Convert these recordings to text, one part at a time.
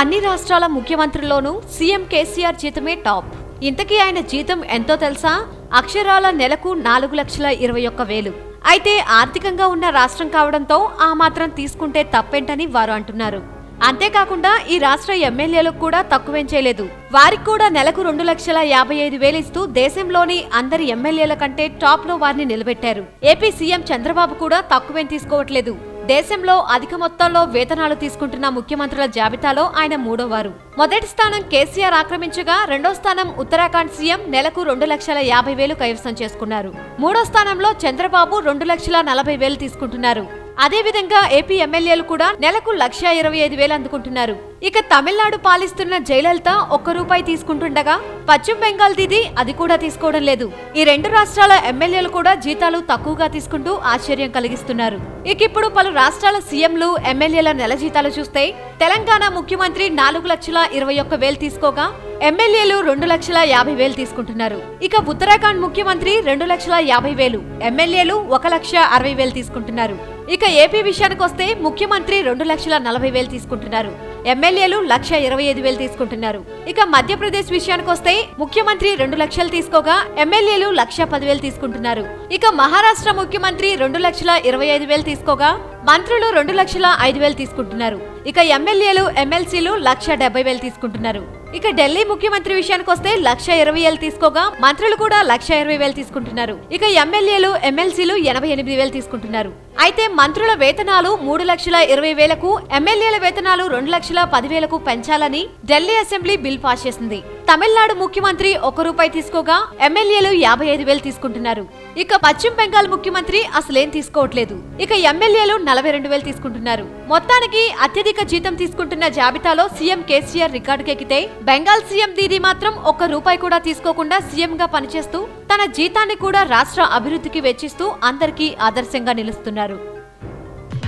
అన్ని రాష్ట్రాల ముఖ్యమంత్రుల్లోనూ సీఎం కేసీఆర్ జీతమే టాప్. ఇంతకీ ఆయన జీతం ఎంతో తెలుసా? అక్షరాల నెలకు 4,21,000. అయితే ఆర్థికంగా ఉన్న రాష్ట్రం కావడంతో ఆ మాత్రం తీసుకుంటే తప్పేంటని వారు అంటున్నారు. అంతేకాకుండా ఈ రాష్ట్ర ఎమ్మెల్యేలకు కూడా తక్కువేం చేయలేదు. వారికి కూడా నెలకు 2,55,000 ఇస్తూ దేశంలోని అందరి ఎమ్మెల్యేల కంటే టాప్ లో వారిని నిలబెట్టారు. ఏపీ సీఎం చంద్రబాబు కూడా తక్కువేం తీసుకోవట్లేదు. దేశంలో అధిక మొత్తంలో వేతనాలు తీసుకుంటున్న ముఖ్యమంత్రుల జాబితాలో ఆయన మూడోవారు. మొదటి స్థానం కేసీఆర్ ఆక్రమించగా రెండో స్థానం ఉత్తరాఖండ్ సీఎం నెలకు 2,50,000 కైవసం చేసుకున్నారు. మూడో స్థానంలో చంద్రబాబు 2,40,000 తీసుకుంటున్నారు. అదేవిధంగా ఏపీ ఎమ్మెల్యేలు కూడా నెలకు 1,25,000 అందుకుంటున్నారు. ఇక తమిళనాడు పాలిస్తున్న జయలలిత ₹1 తీసుకుంటుండగా పశ్చిమ బెంగాల్ దిది అది కూడా తీసుకోవడం లేదు. ఈ రెండు రాష్ట్రాల ఎమ్మెల్యేలు కూడా జీతాలు తక్కువగా తీసుకుంటూ ఆశ్చర్యం కలిగిస్తున్నారు. ఇక ఇప్పుడు పలు రాష్ట్రాల సీఎంలు ఎమ్మెల్యేల నెల జీతాలు చూస్తే తెలంగాణ ముఖ్యమంత్రి 4,21,000 తీసుకోగా ఎమ్మెల్యేలు 2,50,000 తీసుకుంటున్నారు. ఇక ఉత్తరాఖండ్ ముఖ్యమంత్రి 2,50,000, ఎమ్మెల్యేలు 1,60,000 తీసుకుంటున్నారు. ఇక ఏపీ విషయానికొస్తే ముఖ్యమంత్రి 2,40,000 తీసుకుంటున్నారు, ఎమ్మెల్యేలు 1,25,000 తీసుకుంటున్నారు. ఇక మధ్యప్రదేశ్ విషయానికొస్తే ముఖ్యమంత్రి 2,00,000 తీసుకోగా ఎమ్మెల్యేలు 1,10,000 తీసుకుంటున్నారు. ఇక మహారాష్ట్ర ముఖ్యమంత్రి 2,25,000 తీసుకోగా మంత్రులు 2,05,000 తీసుకుంటున్నారు. ఇక ఎమ్మెల్యేలు ఎమ్మెల్సీలు 1,70,000 తీసుకుంటున్నారు. ఇక ఢిల్లీ ముఖ్యమంత్రి విషయానికి వస్తే 1,20,000 తీసుకోగా మంత్రులు కూడా 1,20,000 తీసుకుంటున్నారు. ఇక ఎమ్మెల్యేలు ఎమ్మెల్సీలు 88,000 తీసుకుంటున్నారు. అయితే మంత్రుల వేతనాలు 3,20,000, ఎమ్మెల్యేల వేతనాలు 2,10,000 పెంచాలని ఢిల్లీ అసెంబ్లీ బిల్ పాస్ చేసింది. తమిళనాడు ముఖ్యమంత్రి ₹1 తీసుకోగా ఎమ్మెల్యేలు 55,000 తీసుకుంటున్నారు. ఇక పశ్చిమ బెంగాల్ ముఖ్యమంత్రి అసలేం తీసుకోవట్లేదు. ఇక ఎమ్మెల్యేలు 42,000 తీసుకుంటున్నారు. మొత్తానికి అత్యధిక జీతం తీసుకుంటున్న జాబితాలో సీఎం కేసీఆర్ రికార్డుకెక్కితే బెంగాల్ సీఎం దీది మాత్రం ₹1 కూడా తీసుకోకుండా సీఎంగా పనిచేస్తూ తన జీతాన్ని కూడా రాష్ట్ర అభివృద్ధికి వెచ్చిస్తూ అందరికీ ఆదర్శంగా నిలుస్తున్నారు.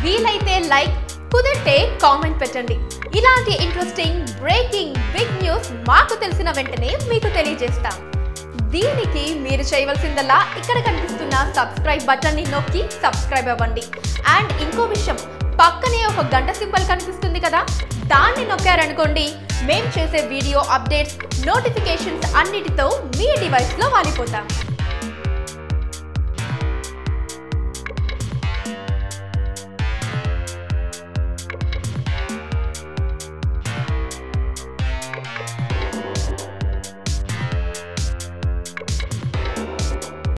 వీలైతే లైక్, కుదిరితే కామెంట్ పెట్టండి. ఇలాంటి ఇంట్రెస్టింగ్ బ్రేకింగ్ బిగ్ న్యూస్ మాకు తెలిసిన వెంటనే మీకు తెలియజేస్తాం. దీనికి మీరు చేయవలసిందల్లా ఇక్కడ కనిపిస్తున్న సబ్స్క్రైబ్ బటన్ని నొక్కి సబ్స్క్రైబ్ అవ్వండి. అండ్ ఇంకో విషయం, పక్కనే ఒక గంట సింబల్ కనిపిస్తుంది కదా, దాన్ని నొక్కారనుకోండి, మేము చేసే వీడియో అప్డేట్స్ నోటిఫికేషన్స్ అన్నిటితో మీ డివైస్లో వాలిపోతాం.